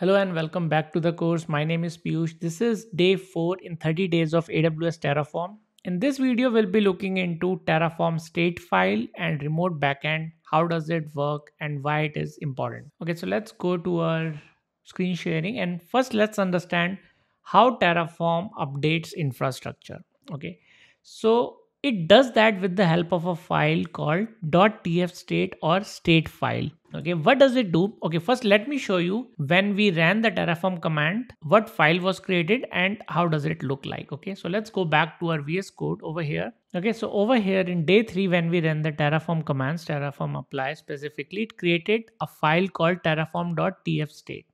Hello and welcome back to the course. My name is Piyush. This is day 4 in 30 days of AWS Terraform. In this video, we'll be looking into Terraform state file and remote backend. How does it work and why it is important? Okay, so let's go to our screen sharing and first let's understand how Terraform updates infrastructure. Okay, so it does that with the help of a file called .tfstate or state file. Okay, what does it do? Okay, first let me show you when we ran the Terraform command, what file was created and how does it look like. Okay, so let's go back to our VS Code over here. Okay, so over here in day 3, when we ran the Terraform commands, Terraform apply specifically, it created a file called terraform.tfstate.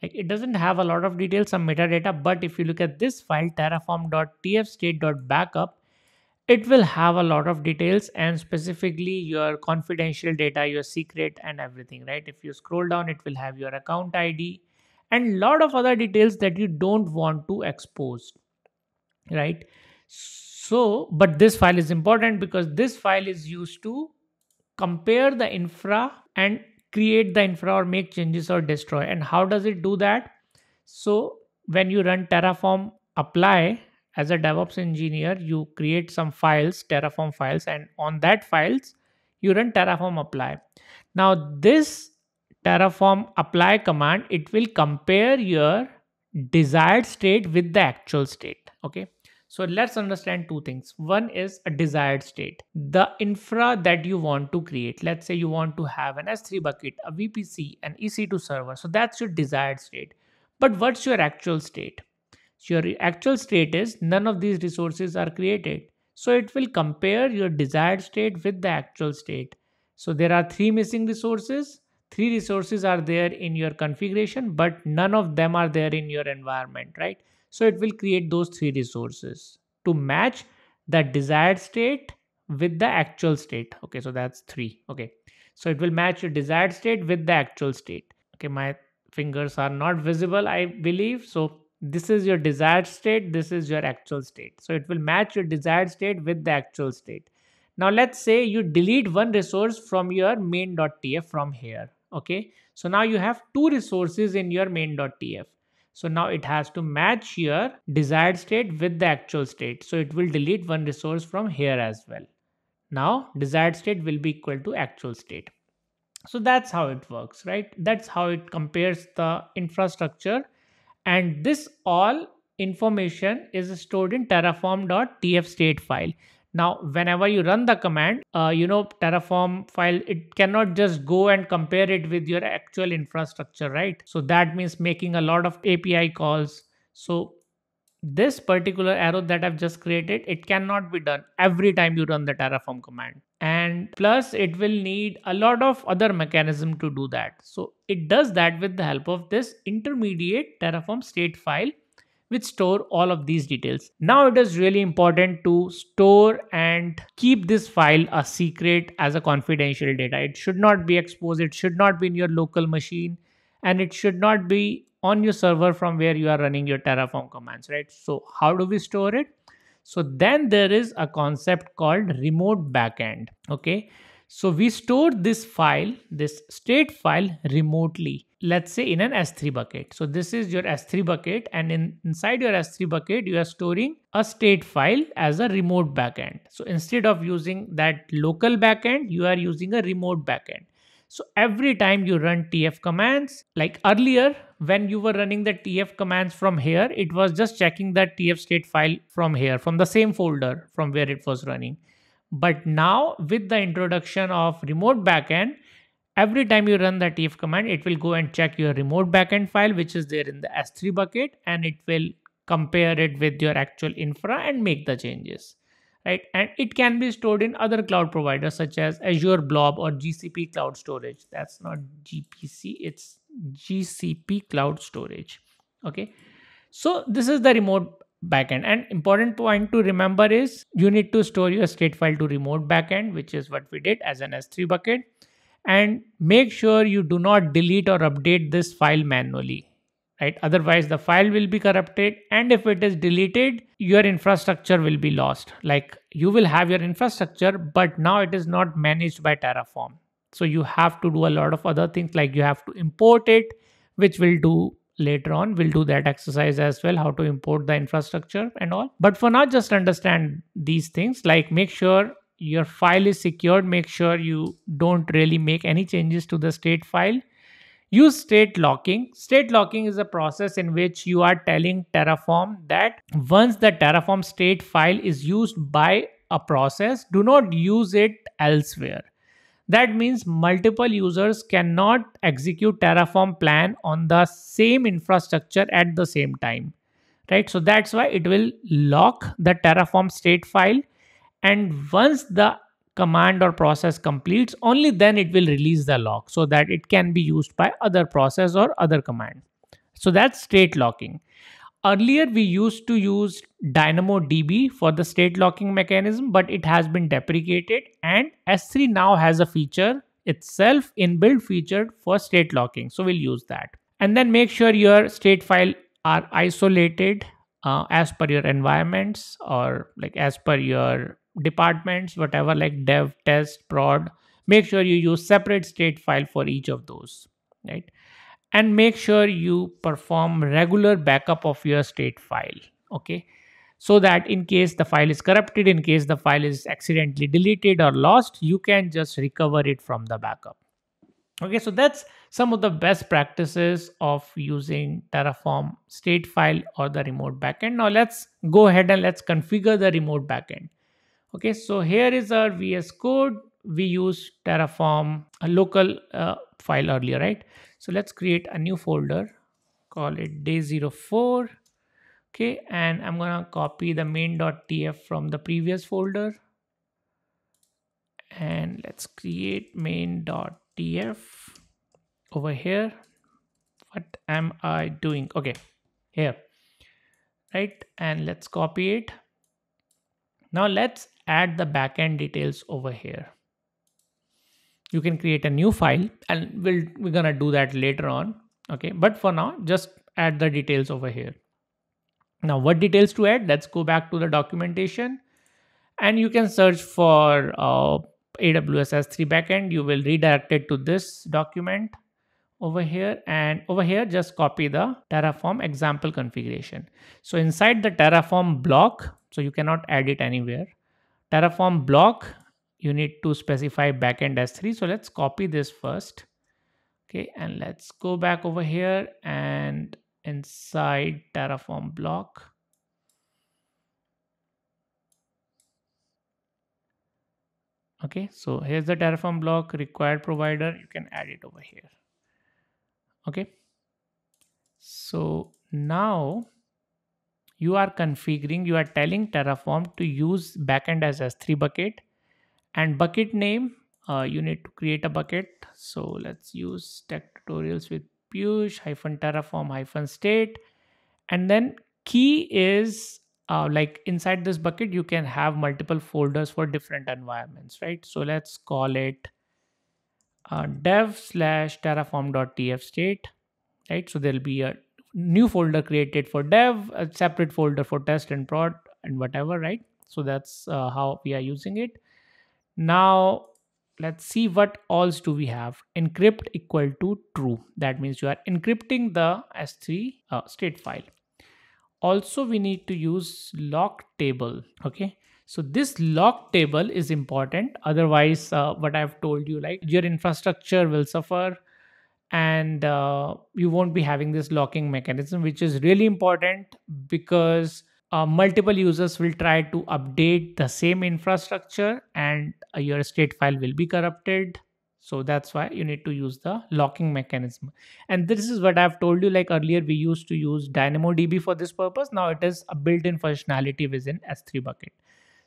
It doesn't have a lot of details, some metadata, but if you look at this file, terraform.tfstate.backup, it will have a lot of details and specifically your confidential data, your secret and everything, right? If you scroll down, it will have your account ID and lot of other details that you don't want to expose, right? So, but this file is important because this file is used to compare the infra and create the infra or make changes or destroy. And how does it do that? So when you run Terraform apply, as a DevOps engineer, you create some files, Terraform files, and on that files, you run Terraform apply. Now this Terraform apply command, it will compare your desired state with the actual state. Okay. So let's understand two things. One is a desired state, the infra that you want to create. Let's say you want to have an S3 bucket, a VPC, an EC2 server. So that's your desired state. But what's your actual state? Your actual state is none of these resources are created. So it will compare your desired state with the actual state. So there are 3 missing resources. 3 resources are there in your configuration, but none of them are there in your environment, right? So it will create those 3 resources to match the desired state with the actual state. Okay, so that's 3. Okay, so it will match your desired state with the actual state. Okay, my fingers are not visible, I believe. So this is your desired state. This is your actual state. So it will match your desired state with the actual state. Now let's say you delete one resource from your main.tf from here. Okay. So now you have 2 resources in your main.tf. So now it has to match your desired state with the actual state. So it will delete one resource from here as well. Now desired state will be equal to actual state. So that's how it works, right? That's how it compares the infrastructure. And this all information is stored in terraform.tfstate file. Now, whenever you run the command, Terraform file, it cannot just go and compare it with your actual infrastructure, right? So that means making a lot of API calls. So this particular arrow that I've just created, it cannot be done every time you run the Terraform command. And plus it will need a lot of other mechanism to do that. So it does that with the help of this intermediate Terraform state file, which store all of these details. Now it is really important to store and keep this file a secret as a confidential data. It should not be exposed. It should not be in your local machine and it should not be on your server from where you are running your Terraform commands, right? So how do we store it? So then there is a concept called remote backend. Okay. So we store this file, this state file remotely, let's say in an S3 bucket. So this is your S3 bucket and inside your S3 bucket, you are storing a state file as a remote backend. So instead of using that local backend, you are using a remote backend. So every time you run TF commands, like earlier, when you were running the TF commands from here, it was just checking that TF state file from here, from the same folder from where it was running. But now with the introduction of remote backend, every time you run the TF command, it will go and check your remote backend file, which is there in the S3 bucket, and it will compare it with your actual infra and make the changes, right? And it can be stored in other cloud providers such as Azure Blob or GCP cloud storage. That's not GPC, it's GCP cloud storage. Okay, so this is the remote backend. And important point to remember is you need to store your state file to remote backend, which is what we did as an S3 bucket. And make sure you do not delete or update this file manually, right? Otherwise the file will be corrupted. And if it is deleted, your infrastructure will be lost. Like you will have your infrastructure, but now it is not managed by Terraform. So you have to do a lot of other things, like you have to import it, which we'll do later on. We'll do that exercise as well, how to import the infrastructure and all. But for now, just understand these things, like make sure your file is secured. Make sure you don't really make any changes to the state file. Use state locking. State locking is a process in which you are telling Terraform that once the Terraform state file is used by a process, do not use it elsewhere. That means multiple users cannot execute Terraform plan on the same infrastructure at the same time, right? So that's why it will lock the Terraform state file. And once the command or process completes, only then it will release the lock so that it can be used by other process or other command. So that's state locking. Earlier, we used to use DynamoDB for the state locking mechanism, but it has been deprecated, and S3 now has a feature itself, inbuilt feature for state locking. So we'll use that. And then make sure your state files are isolated as per your environments, or like as per your departments, whatever, like dev, test, prod. Make sure you use separate state file for each of those, right? And make sure you perform regular backup of your state file, okay? So that in case the file is corrupted, in case the file is accidentally deleted or lost, you can just recover it from the backup. Okay, so that's some of the best practices of using Terraform state file or the remote backend. Now let's go ahead and let's configure the remote backend. Okay, so here is our VS Code. We used Terraform, a local file earlier, right? So let's create a new folder, call it day 04. Okay, and I'm gonna copy the main.tf from the previous folder, and let's create main.tf over here. What am I doing? Okay, here, right? And let's copy it. Now let's add the backend details over here. You can create a new file, and we're gonna do that later on. Okay, but for now, just add the details over here. Now, what details to add? Let's go back to the documentation, and you can search for AWS S3 backend. You will redirect it to this document over here, and over here, just copy the Terraform example configuration. So inside the Terraform block, so you cannot add it anywhere. Terraform block, you need to specify backend S3. So let's copy this first. Okay, and let's go back over here, and inside Terraform block, okay, so here's the Terraform block, required provider, you can add it over here. Okay, so now you are configuring, you are telling Terraform to use backend as S3 bucket, and bucket name, you need to create a bucket. So let's use Tech Tutorials with Piyush hyphen terraform hyphen state. And then key is like inside this bucket, you can have multiple folders for different environments, right? So let's call it dev/terraform.tfstate, right? So there'll be a new folder created for dev, a separate folder for test and prod and whatever, right? So that's how we are using it. Now let's see what else do we have. Encrypt equal to true. That means you are encrypting the S3 state file. Also, we need to use lock table. Okay, so this lock table is important. Otherwise, what I've told you, like your infrastructure will suffer, and you won't be having this locking mechanism, which is really important because multiple users will try to update the same infrastructure, and your state file will be corrupted. So that's why you need to use the locking mechanism. And this is what I've told you, like earlier we used to use DynamoDB for this purpose. Now it is a built-in functionality within S3 bucket.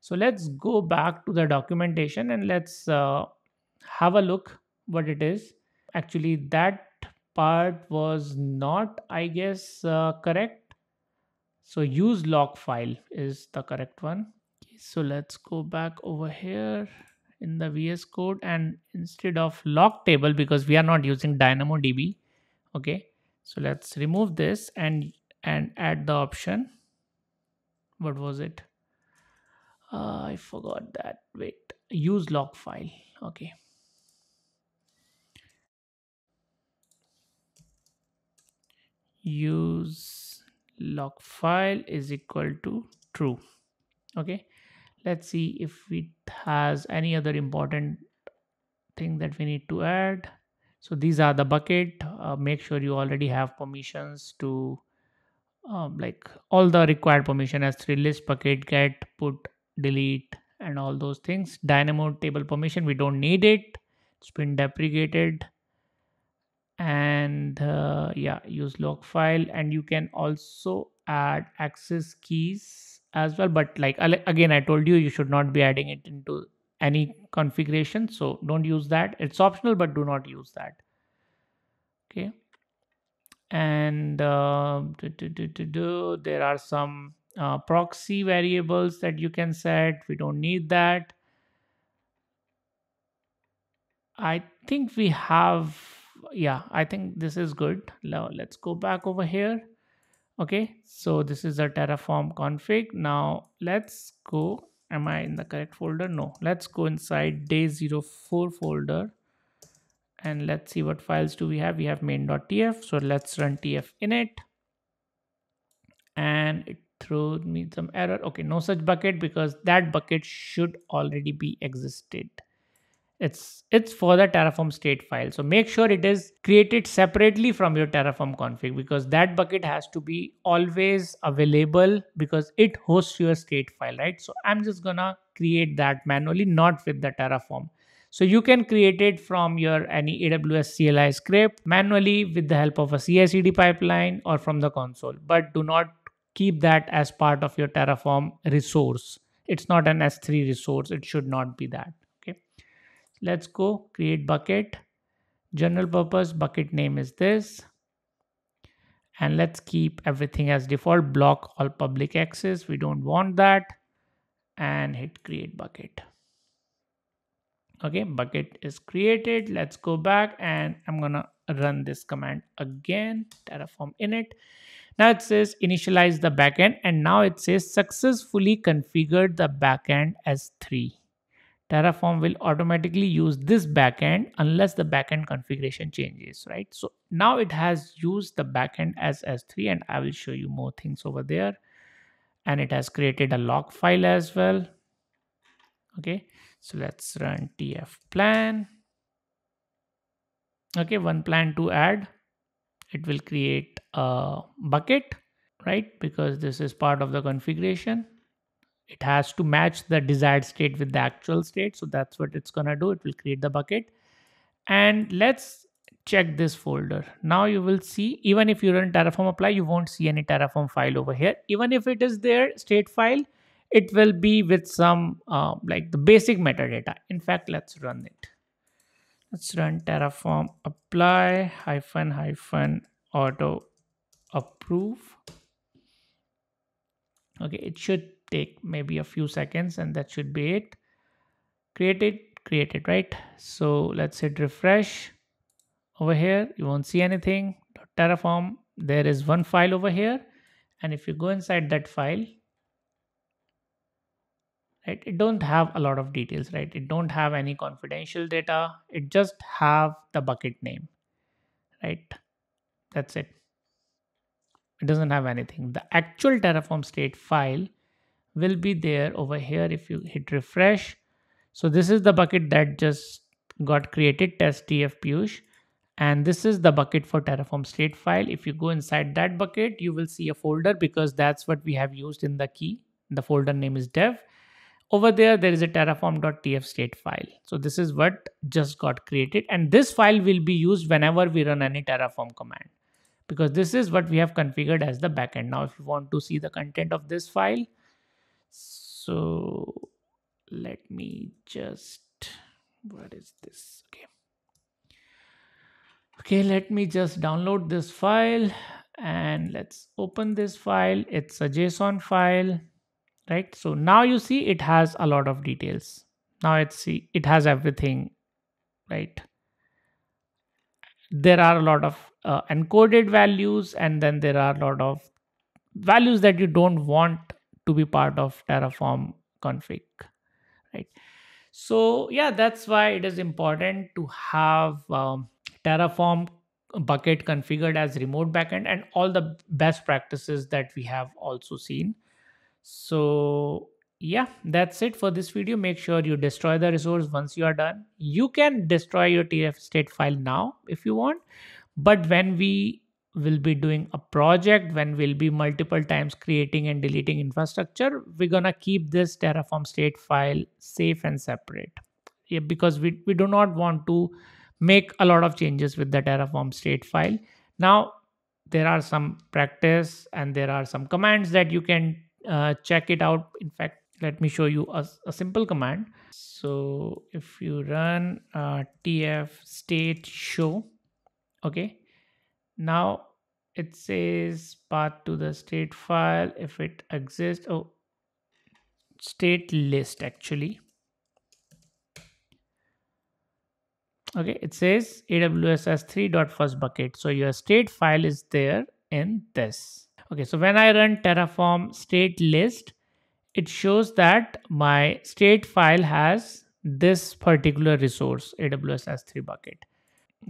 So let's go back to the documentation, and let's have a look what it is. Actually, that part was not, I guess, correct. So use lock file is the correct one. Okay, so let's go back over here in the VS Code, and instead of lock table, because we are not using DynamoDB. Okay, so let's remove this and add the option. What was it? I forgot that. Wait, use lock file. Okay. use log file is equal to true. Okay, let's see if it has any other important thing that we need to add. So these are the bucket. Make sure you already have permissions to like all the required permission, S3 list, bucket, get, put, delete, and all those things. Dynamo table permission, we don't need it. It's been deprecated. And yeah, use log file, and you can also add access keys as well. But like again, I told you, you should not be adding it into any configuration. So don't use that. It's optional, but do not use that. Okay. And there are some proxy variables that you can set. We don't need that. I think we have, yeah, I think this is good. Now let's go back over here. Okay, so this is a Terraform config. Now let's go, am I in the correct folder? No, let's go inside day 04 folder and let's see what files do we have. We have main.tf, so let's run tf init, and it threw me some error. Okay, no such bucket, because that bucket should already be existed. It's for the Terraform state file. So make sure it is created separately from your Terraform config, because that bucket has to be always available because it hosts your state file, right? So I'm just gonna create that manually, not with the Terraform. So you can create it from your any AWS CLI script manually with the help of a CICD pipeline or from the console, but do not keep that as part of your Terraform resource. It's not an S3 resource. It should not be that. Let's go create bucket, general purpose bucket name is this, and let's keep everything as default. Block all public access, we don't want that, and hit create bucket. Okay, bucket is created. Let's go back and I'm gonna run this command again, Terraform init. Now it says initialize the backend, and now it says successfully configured the backend as S3. Terraform will automatically use this backend unless the backend configuration changes, right? So now it has used the backend as S3, and I will show you more things over there. And it has created a log file as well. Okay, so let's run TF plan. Okay, one plan to add. It will create a bucket, right? Because this is part of the configuration. It has to match the desired state with the actual state. So that's what it's going to do. It will create the bucket. And let's check this folder. Now you will see, even if you run Terraform apply, you won't see any Terraform file over here. Even if it is there, state file, it will be with some like the basic metadata. In fact, let's run it. Let's run Terraform apply -- auto approve. Okay, it should take maybe a few seconds, and that should be it. Create it, right? So let's hit refresh over here. You won't see anything. Terraform, there is one file over here, and if you go inside that file, right, it don't have a lot of details, right? It don't have any confidential data. It just have the bucket name, right? That's it. It doesn't have anything. The actual Terraform state file will be there over here if you hit refresh. So this is the bucket that just got created, test TFPush, and this is the bucket for Terraform state file. If you go inside that bucket, you will see a folder, because that's what we have used in the key. The folder name is dev. Over there, there is a terraform.tf state file. So this is what just got created, and this file will be used whenever we run any Terraform command, because this is what we have configured as the backend. Now, if you want to see the content of this file, so let me just, what is this? Okay, let me just download this file and let's open this file. It's a JSON file, right? So now you see it has a lot of details. Now it has everything, right? There are a lot of encoded values, and then there are a lot of values that you don't want to be part of Terraform config, right? So yeah, that's why it is important to have Terraform bucket configured as remote backend, and all the best practices that we have also seen. So yeah, that's it for this video. Make sure you destroy the resource once you are done. You can destroy your TF state file now if you want, but when we will be doing a project, when we'll be multiple times creating and deleting infrastructure, we're gonna keep this Terraform state file safe and separate. Yeah, because we do not want to make a lot of changes with the Terraform state file. Now, there are some practice and there are some commands that you can check it out. In fact, let me show you a simple command. So if you run TF state show, okay. Now it says path to the state file if it exists. Oh, state list actually. Okay, it says AWS S3.firstBucket. So your state file is there in this. Okay, so when I run Terraform state list, it shows that my state file has this particular resource, AWS S3 bucket.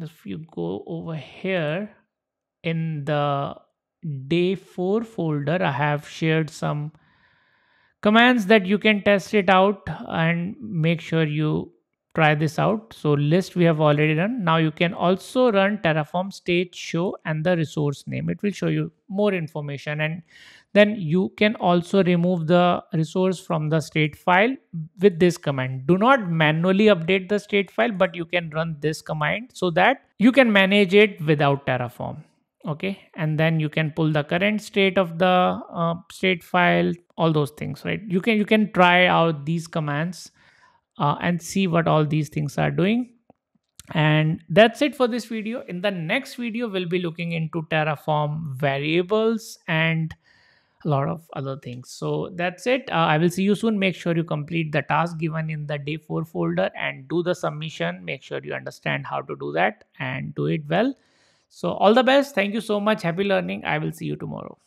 If you go over here, in the day 4 folder, I have shared some commands that you can test it out and make sure you try this out. So list we have already run. Now you can also run Terraform state show and the resource name. It will show you more information, and then you can also remove the resource from the state file with this command. Do not manually update the state file, but you can run this command so that you can manage it without Terraform. Okay, and then you can pull the current state of the state file, all those things, right? You can try out these commands and see what all these things are doing. And that's it for this video. In the next video, we'll be looking into Terraform variables and a lot of other things. So that's it. I will see you soon. Make sure you complete the task given in the day 4 folder and do the submission. Make sure you understand how to do that and do it well. So all the best. Thank you so much. Happy learning. I will see you tomorrow.